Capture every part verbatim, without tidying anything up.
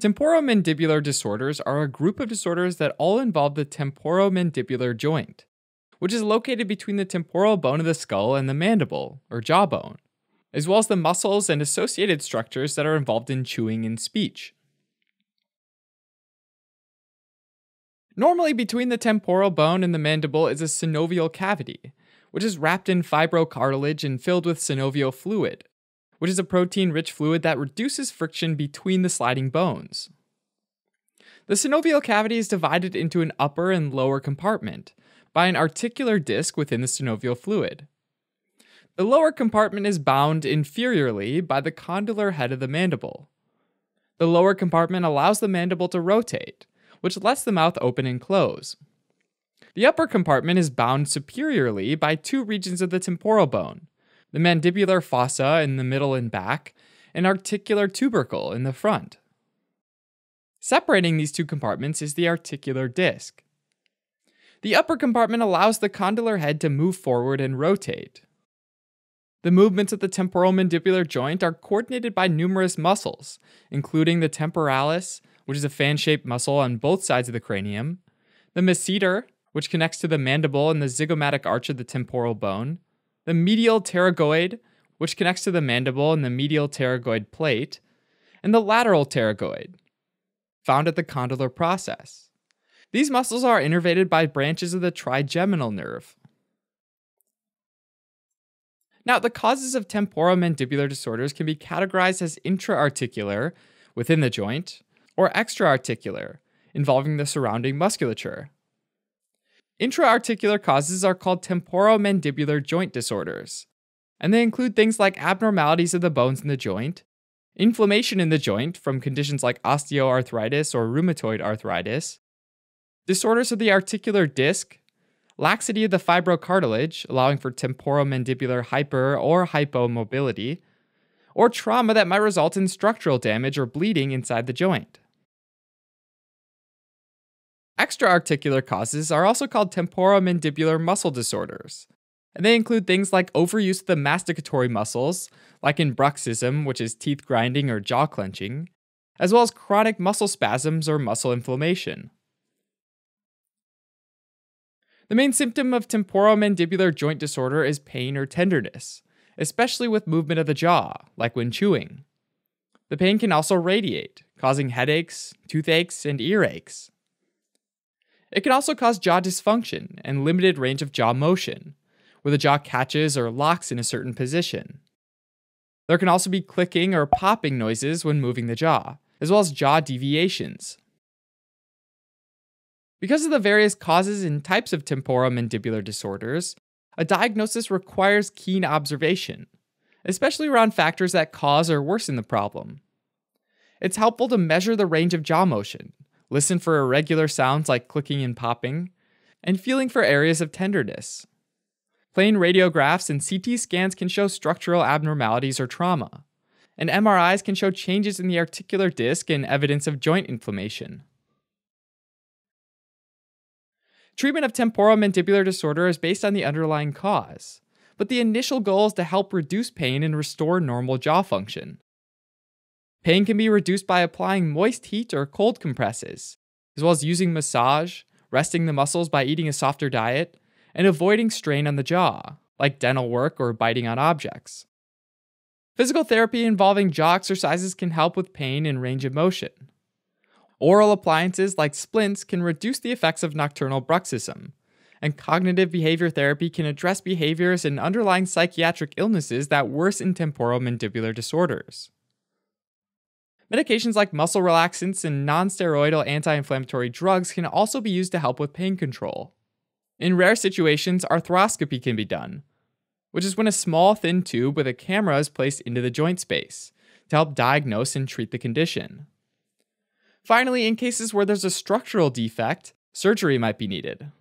Temporomandibular disorders are a group of disorders that all involve the temporomandibular joint, which is located between the temporal bone of the skull and the mandible, or jawbone, as well as the muscles and associated structures that are involved in chewing and speech. Normally, between the temporal bone and the mandible is a synovial cavity, which is wrapped in fibrocartilage and filled with synovial fluid, which is a protein-rich fluid that reduces friction between the sliding bones. The synovial cavity is divided into an upper and lower compartment by an articular disc within the synovial fluid. The lower compartment is bound inferiorly by the condylar head of the mandible. The lower compartment allows the mandible to rotate, which lets the mouth open and close. The upper compartment is bound superiorly by two regions of the temporal bone, the mandibular fossa in the middle and back, and articular tubercle in the front. Separating these two compartments is the articular disc. The upper compartment allows the condylar head to move forward and rotate. The movements of the temporomandibular joint are coordinated by numerous muscles, including the temporalis, which is a fan-shaped muscle on both sides of the cranium, the masseter, which connects to the mandible and the zygomatic arch of the temporal bone, the medial pterygoid, which connects to the mandible and the medial pterygoid plate, and the lateral pterygoid, found at the condylar process. These muscles are innervated by branches of the trigeminal nerve. Now, the causes of temporomandibular disorders can be categorized as intraarticular, within the joint, or extraarticular, involving the surrounding musculature. Intraarticular causes are called temporomandibular joint disorders, and they include things like abnormalities of the bones in the joint, inflammation in the joint from conditions like osteoarthritis or rheumatoid arthritis, disorders of the articular disc, laxity of the fibrocartilage, allowing for temporomandibular hyper or hypomobility, or trauma that might result in structural damage or bleeding inside the joint. Extraarticular causes are also called temporomandibular muscle disorders, and they include things like overuse of the masticatory muscles, like in bruxism, which is teeth grinding or jaw clenching, as well as chronic muscle spasms or muscle inflammation. The main symptom of temporomandibular joint disorder is pain or tenderness, especially with movement of the jaw, like when chewing. The pain can also radiate, causing headaches, toothaches, and earaches. It can also cause jaw dysfunction and limited range of jaw motion, where the jaw catches or locks in a certain position. There can also be clicking or popping noises when moving the jaw, as well as jaw deviations. Because of the various causes and types of temporomandibular disorders, a diagnosis requires keen observation, especially around factors that cause or worsen the problem. It's helpful to measure the range of jaw motion, listen for irregular sounds like clicking and popping, and feeling for areas of tenderness. Plain radiographs and C T scans can show structural abnormalities or trauma, and M R Is can show changes in the articular disc and evidence of joint inflammation. Treatment of temporomandibular disorder is based on the underlying cause, but the initial goal is to help reduce pain and restore normal jaw function. Pain can be reduced by applying moist heat or cold compresses, as well as using massage, resting the muscles by eating a softer diet, and avoiding strain on the jaw, like dental work or biting on objects. Physical therapy involving jaw exercises can help with pain and range of motion. Oral appliances like splints can reduce the effects of nocturnal bruxism, and cognitive behavior therapy can address behaviors and underlying psychiatric illnesses that worsen temporomandibular disorders. Medications like muscle relaxants and non-steroidal anti-inflammatory drugs can also be used to help with pain control. In rare situations, arthroscopy can be done, which is when a small thin tube with a camera is placed into the joint space to help diagnose and treat the condition. Finally, in cases where there's a structural defect, surgery might be needed.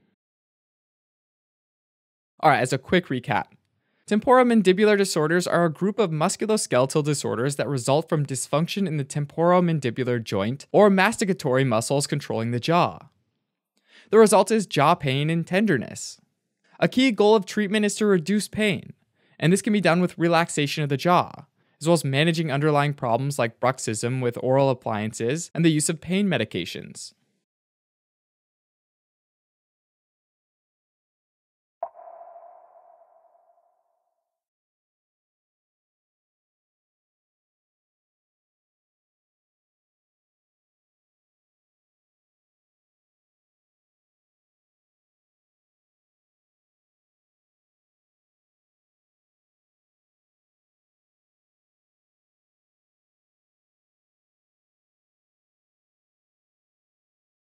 Alright, as a quick recap. Temporomandibular disorders are a group of musculoskeletal disorders that result from dysfunction in the temporomandibular joint or masticatory muscles controlling the jaw. The result is jaw pain and tenderness. A key goal of treatment is to reduce pain, and this can be done with relaxation of the jaw, as well as managing underlying problems like bruxism with oral appliances and the use of pain medications.